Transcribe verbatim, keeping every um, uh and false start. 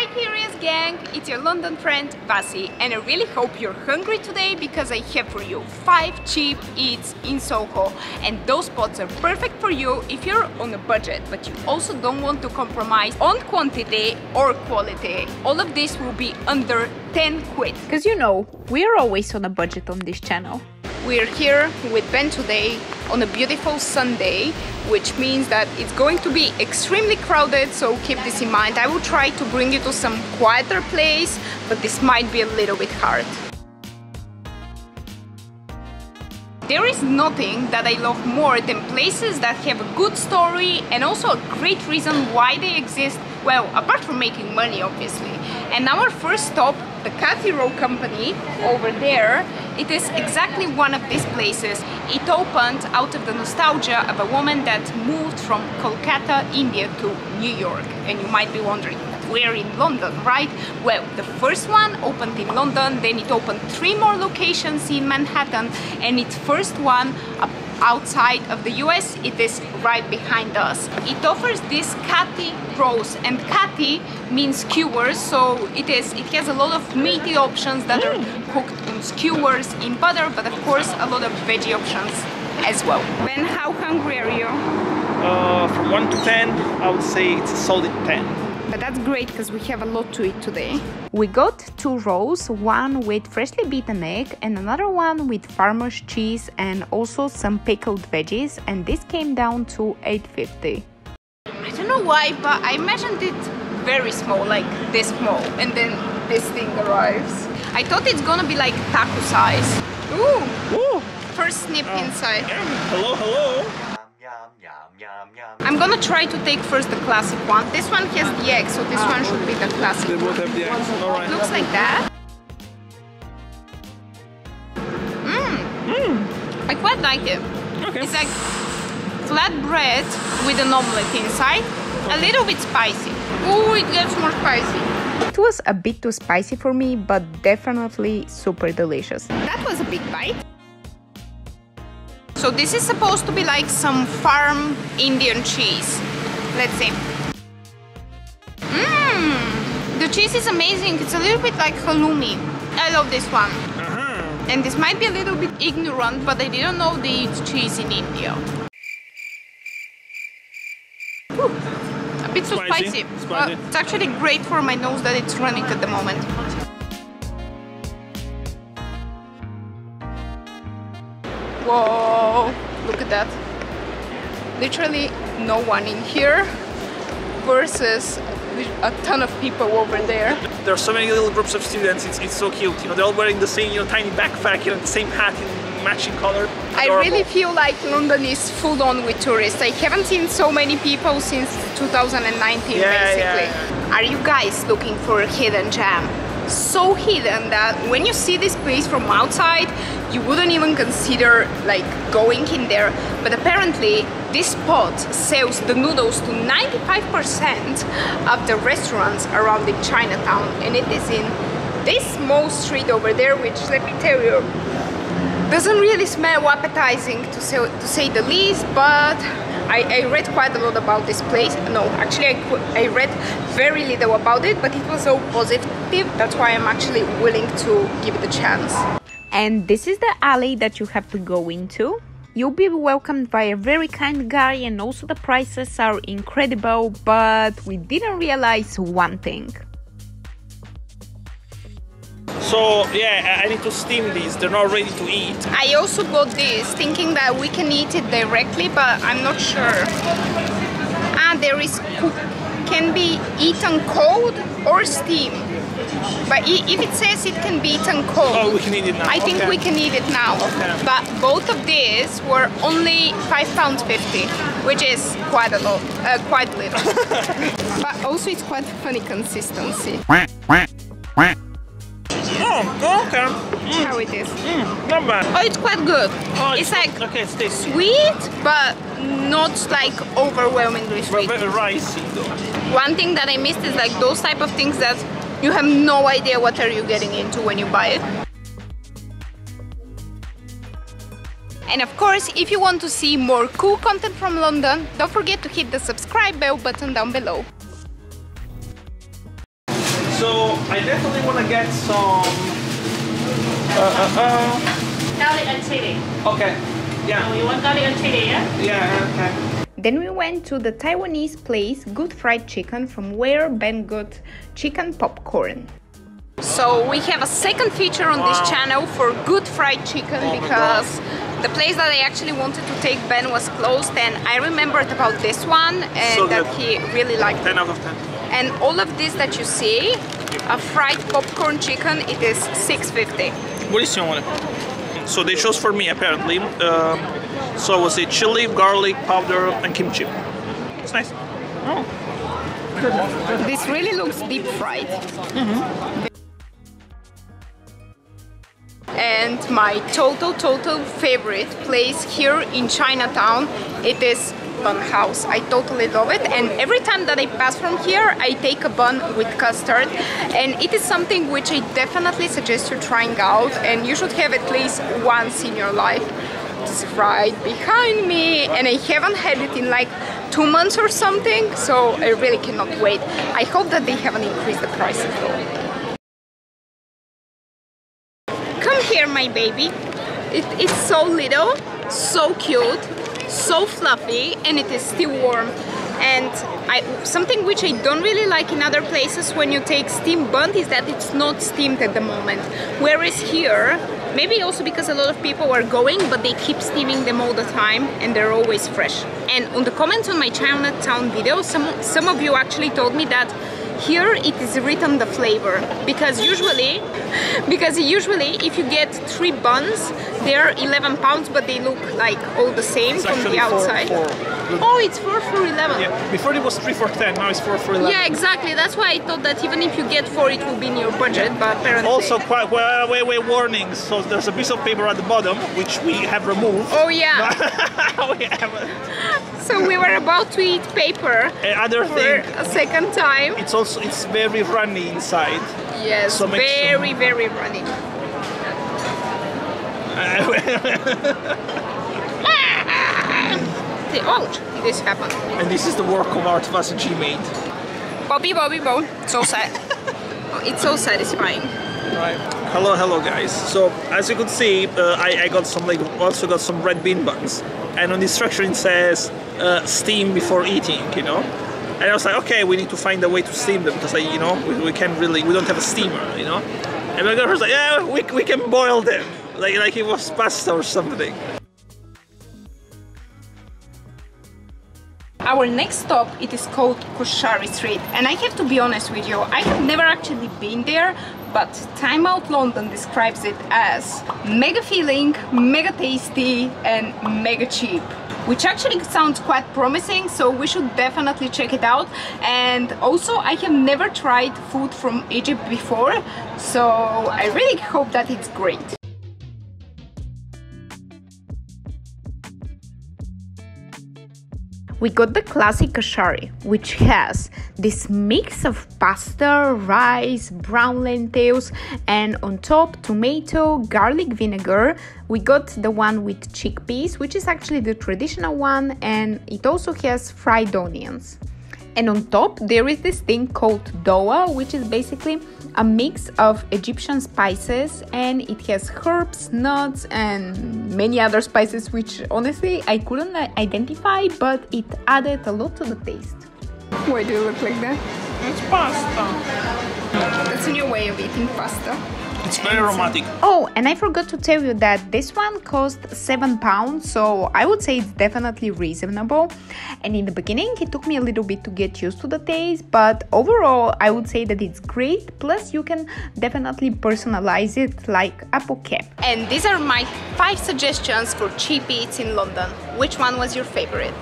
Hi Curious Gang, it's your London friend Vasi, and I really hope you're hungry today because I have for you five cheap eats in Soho, and those spots are perfect for you if you're on a budget but you also don't want to compromise on quantity or quality. All of this will be under ten quid. Because you know, we're always on a budget on this channel. We're here with Ben today on a beautiful Sunday, which means that it's going to be extremely crowded, so keep this in mind. I will try to bring you to some quieter place, but this might be a little bit hard. There is nothing that I love more than places that have a good story and also a great reason why they exist, well, apart from making money, obviously. And our first stop, the Kati Roll Company over there, it is exactly one of these places. It opened out of the nostalgia of a woman that moved from Kolkata, India to New York. And you might be wondering, we're in London, right? Well, the first one opened in London, then it opened three more locations in Manhattan, and its first one outside of the U S, it is right behind us. It offers this Kati rolls, and Kati means skewers, so it is it has a lot of meaty options that are cooked on skewers in butter, but of course a lot of veggie options as well. Ben, how hungry are you? Uh, from one to ten, I would say it's a solid ten. But that's great because we have a lot to eat today. We got two rolls, one with freshly beaten egg and another one with farmer's cheese and also some pickled veggies, and this came down to eight fifty. I don't know why, but I imagined it very small, like this small, and then this thing arrives. I thought it's gonna be like taco size. Ooh! Ooh. First snip uh, inside. Yeah. Hello, hello! I'm gonna try to take first the classic one. This one has the egg, so this one should be the classic one. It looks like that. Mmm. I quite like it. Okay. It's like flat bread with an omelette inside. A little bit spicy. Ooh, it gets more spicy. It was a bit too spicy for me, but definitely super delicious. That was a big bite. So this is supposed to be like some farm Indian cheese. Let's see. Mmm! The cheese is amazing. It's a little bit like halloumi. I love this one. Uh-huh. And this might be a little bit ignorant, but I didn't know they eat cheese in India. Whew. A bit too spicy. spicy. spicy. Uh, it's actually great for my nose that it's running at the moment. Whoa, look at that. Literally no one in here versus a ton of people over there. There are so many little groups of students, it's, it's so cute. You know, they're all wearing the same, you know, tiny backpack, you know, the same hat in matching color. Adorable. I really feel like London is full on with tourists. I haven't seen so many people since two thousand nineteen, yeah, basically. Yeah, yeah. Are you guys looking for a hidden gem? So hidden that when you see this place from outside, you wouldn't even consider like going in there, but apparently this spot sells the noodles to ninety-five percent of the restaurants around in Chinatown, and it is in this small street over there, which, let me tell you, doesn't really smell appetizing to say, to say the least, but I, I read quite a lot about this place. No, actually I, I read very little about it, but it was so positive. That's why I'm actually willing to give it a chance. And this is the alley that you have to go into. You'll be welcomed by a very kind guy, and also the prices are incredible, but we didn't realize one thing. So yeah, I need to steam these, they're not ready to eat. I also got this, thinking that we can eat it directly, but I'm not sure. Ah, there is cook, can be eaten cold or steam. But if it says it can be eaten cold, oh, we can eat it now. I think okay. we can eat it now. Okay. But both of these were only five pounds fifty, which is quite a lot, uh, quite little. But also it's quite funny consistency. Oh, okay. Mm. How it is? Mm, not bad. Oh, it's quite good. Oh, it's, it's like okay, it's tasty. Sweet, but not like overwhelmingly sweet. Very ricey though. One thing that I missed is like those type of things that you have no idea what are you getting into when you buy it. And of course, if you want to see more cool content from London, don't forget to hit the subscribe bell button down below. So I definitely want to get some. Uh, uh, uh. Garlic and chili. Okay. Yeah. So you want garlic and chili, yeah? Yeah. Okay. Then we went to the Taiwanese place Good Fried Chicken, from where Ben got chicken popcorn. So we have a second feature on wow. this channel for Good Fried Chicken oh because the place that I actually wanted to take Ben was closed, and I remembered about this one and so that he really liked ten it. ten out of ten. And all of this that you see, a fried popcorn chicken, it is six fifty. What is your one? So they chose for me apparently. Um, So it was a chili, garlic, powder and kimchi. It's nice. Oh. This really looks deep fried. Mm-hmm. And my total, total favorite place here in Chinatown, it is Bun House. I totally love it, and every time that I pass from here I take a bun with custard, and it is something which I definitely suggest you trying out, and you should have at least once in your life. It's right behind me, and I haven't had it in like two months or something, so I really cannot wait. I hope that they haven't increased the price at all. Come here, my baby. It, it's so little, so cute, so fluffy, and it is still warm. And I, something which I don't really like in other places when you take steamed bun is that it's not steamed at the moment. Whereas here, maybe also because a lot of people are going, but they keep steaming them all the time and they're always fresh. And on the comments on my Chinatown video, some, some of you actually told me that here it is written the flavor, because usually, because usually if you get three buns, they're eleven pounds, but they look like all the same it's from the outside. Four, four. Oh, it's four for eleven. Yeah, before it was three for ten, now it's four for eleven. Yeah, exactly. That's why I thought that even if you get four, it will be in your budget. Yeah. But apparently also quite well, way, way warnings. So there's a piece of paper at the bottom which we have removed. Oh yeah. we haven't. So we were about to eat paper. Another thing. A second time. It's also So it's very runny inside. Yes, so very, sure. very runny. The ouch! This happened. And this is the work of art Vasi G made. Bobby, Bobby, Bob. So sad. It's so satisfying. Right. Hello, hello, guys. So as you could see, uh, I, I got some like also got some red bean buns, and on the instruction it says uh, steam before eating. You know. And I was like, okay, we need to find a way to steam them because, like, you know, we, we can't really, we don't have a steamer, you know. And my girlfriend was like, yeah, we, we can boil them, like like it was pasta or something. Our next stop, it is called Koshari Street, and I have to be honest with you, I have never actually been there, but Time Out London describes it as mega filling, mega tasty, and mega cheap. Which actually sounds quite promising, so we should definitely check it out. And also, I have never tried food from Egypt before, so I really hope that it's great. We got the classic koshari, which has this mix of pasta, rice, brown lentils, and on top tomato, garlic vinegar. We got the one with chickpeas, which is actually the traditional one, and it also has fried onions. And on top there is this thing called Doa, which is basically a mix of Egyptian spices, and it has herbs, nuts, and many other spices which honestly I couldn't identify, but it added a lot to the taste. Why do you look like that? It's pasta. That's a new way of eating pasta. It's very aromatic. Oh, and I forgot to tell you that this one cost seven pounds, so I would say it's definitely reasonable. And in the beginning it took me a little bit to get used to the taste, but overall I would say that it's great, plus you can definitely personalize it like a bouquet. And these are my five suggestions for cheap eats in London. Which one was your favorite?